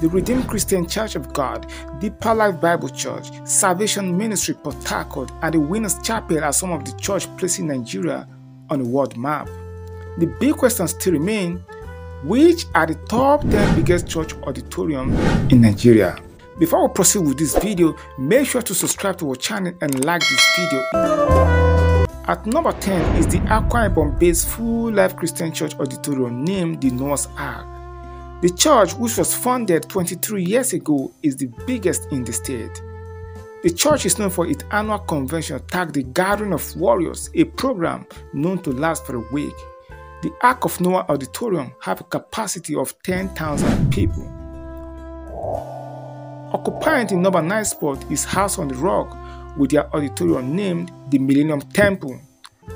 the Redeemed Christian Church of God, Deeper Life Bible Church, Salvation Ministry Portakot, and the Winners Chapel are some of the church places in Nigeria on the world map. The big questions still remain: which are the top 10 biggest church auditoriums in Nigeria? Before we proceed with this video, make sure to subscribe to our channel and like this video. At number 10 is the Akwa Ibom-based Full Life Christian Church Auditorium named the Noah's Ark. The church, which was founded 23 years ago, is the biggest in the state. The church is known for its annual convention tagged the Gathering of Warriors, a program known to last for a week. The Ark of Noah Auditorium have a capacity of 10,000 people. Occupying the number 9 spot is House on the Rock, with their auditorium named the Millennium Temple.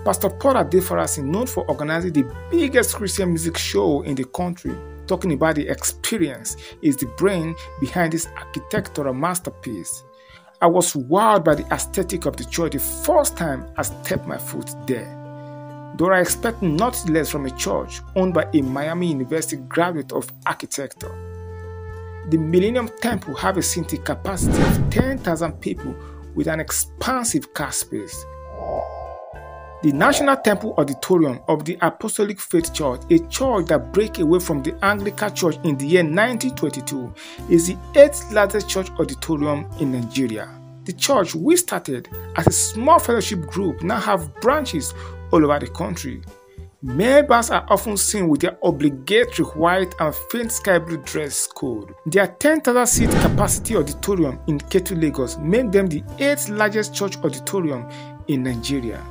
Pastor Paul Adifarasi, known for organizing the biggest Christian music show in the country, talking about the experience, is the brain behind this architectural masterpiece. I was wowed by the aesthetic of the church the first time I stepped my foot there. Though I expect nothing less from a church owned by a Miami University graduate of architecture. The Millennium Temple have a seating capacity of 10,000 people with an expansive car space. The National Temple Auditorium of the Apostolic Faith Church, a church that broke away from the Anglican Church in the year 1922, is the 8th largest church auditorium in Nigeria. The church, which started as a small fellowship group, now have branches all over the country. Members are often seen with their obligatory white and faint sky blue dress code. Their 10,000 seat capacity auditorium in Ketu, Lagos make them the 8th largest church auditorium in Nigeria.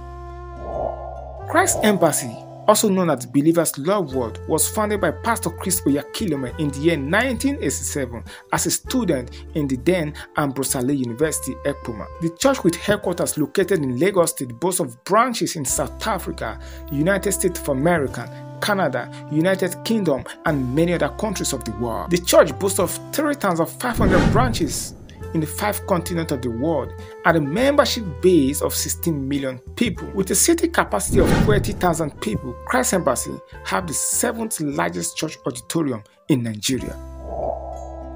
Christ Embassy, also known as Believer's Love World, was founded by Pastor Chris Oyakhilome in the year 1987 as a student in the then Ambrose Ali University, Ekpoma. The church, with headquarters located in Lagos State, boasts of branches in South Africa, United States of America, Canada, United Kingdom, and many other countries of the world. The church boasts of 3,500 branches in the 5 continents of the world, at a membership base of 16 million people. With a city capacity of 20,000 people, Christ Embassy have the 7th largest church auditorium in Nigeria.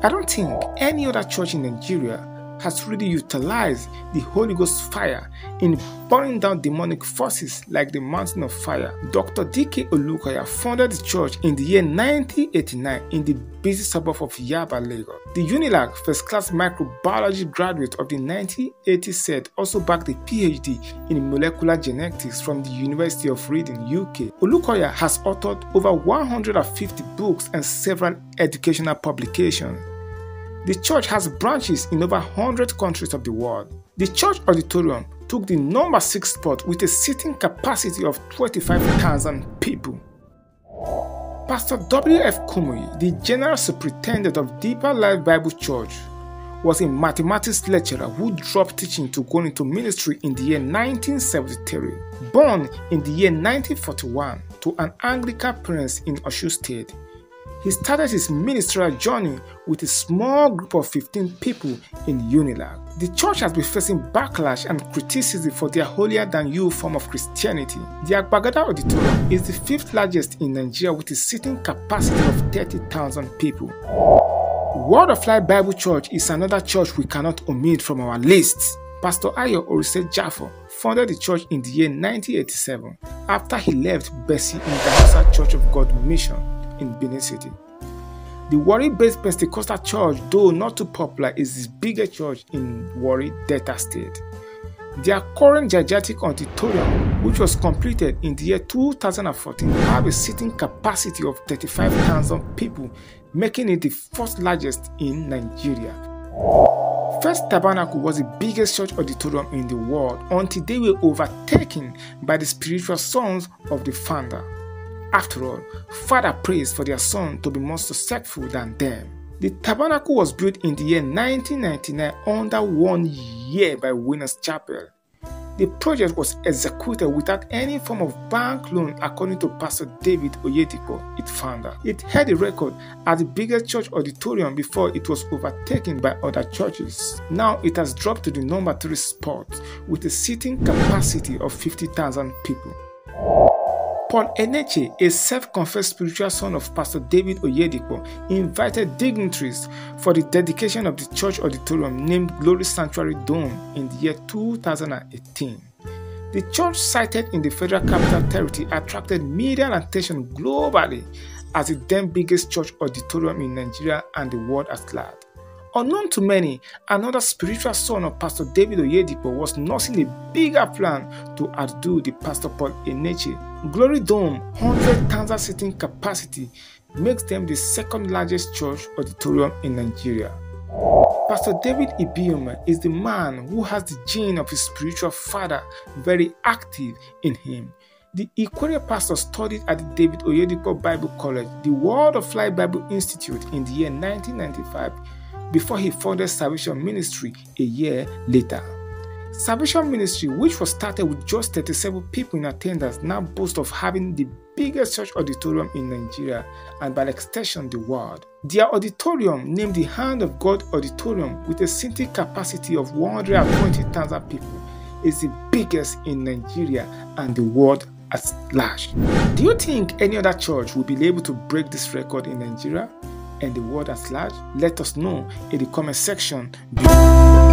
I don't think any other church in Nigeria has really utilized the Holy Ghost fire in burning down demonic forces like the Mountain of Fire. Dr. DK Olukoya founded the church in the year 1989 in the busy suburb of Yaba, Lagos. The UNILAG first-class microbiology graduate of the 1980 set also backed a PhD in molecular genetics from the University of Reading, UK. Olukoya has authored over 150 books and several educational publications. The church has branches in over 100 countries of the world. The church auditorium took the number 6 spot with a seating capacity of 25,000 people. Pastor WF Kumuyi, the General Superintendent of Deeper Life Bible Church, was a mathematics lecturer who dropped teaching to go into ministry in the year 1973. Born in the year 1941 to an Anglican parents in Osho State, he started his ministerial journey with a small group of 15 people in UNILAG. The church has been facing backlash and criticism for their holier-than-you form of Christianity. The Agbagada Auditorium is the 5th largest in Nigeria with a seating capacity of 30,000 people. Word of Life Bible Church is another church we cannot omit from our list. Pastor Ayo Oritsejafor founded the church in the year 1987 after he left Besi in the National Church of God Mission in Benin City. The Wari-based Pentecostal church, though not too popular, is the biggest church in Wari, Delta State. Their current gigantic auditorium, which was completed in the year 2014, have a seating capacity of 35,000 people, making it the 4th largest in Nigeria. First Tabernacle was the biggest church auditorium in the world until they were overtaken by the spiritual sons of the founder. After all, Father prays for their son to be more successful than them. The Tabernacle was built in the year 1999 under 1 year by Winners Chapel. The project was executed without any form of bank loan, according to Pastor David Oyedepo, its founder. It held a record as the biggest church auditorium before it was overtaken by other churches. Now it has dropped to the number 3 spot with a seating capacity of 50,000 people. Paul Eneche, a self-confessed spiritual son of Pastor David Oyedepo, invited dignitaries for the dedication of the church auditorium named Glory Sanctuary Dome in the year 2018. The church sited in the Federal Capital Territory attracted media attention globally as the then biggest church auditorium in Nigeria and the world at large. Unknown to many, another spiritual son of Pastor David Oyedepo was nursing a bigger plan to outdo the Pastor Paul Eneche. Glory Dome, 100,000 seating capacity, makes them the second largest church auditorium in Nigeria. Pastor David Ibiome is the man who has the gene of his spiritual father very active in him. The Ikwerre pastor studied at the David Oyedepo Bible College, the Word of Life Bible Institute in the year 1995, before he founded Salvation Ministry a year later. Salvation Ministry, which was started with just 37 people in attendance, now boasts of having the biggest church auditorium in Nigeria and by extension the world. Their auditorium, named the Hand of God Auditorium, with a seating capacity of 120,000 people, is the biggest in Nigeria and the world at large. Do you think any other church will be able to break this record in Nigeria and the world at large? Let us know in the comment section below.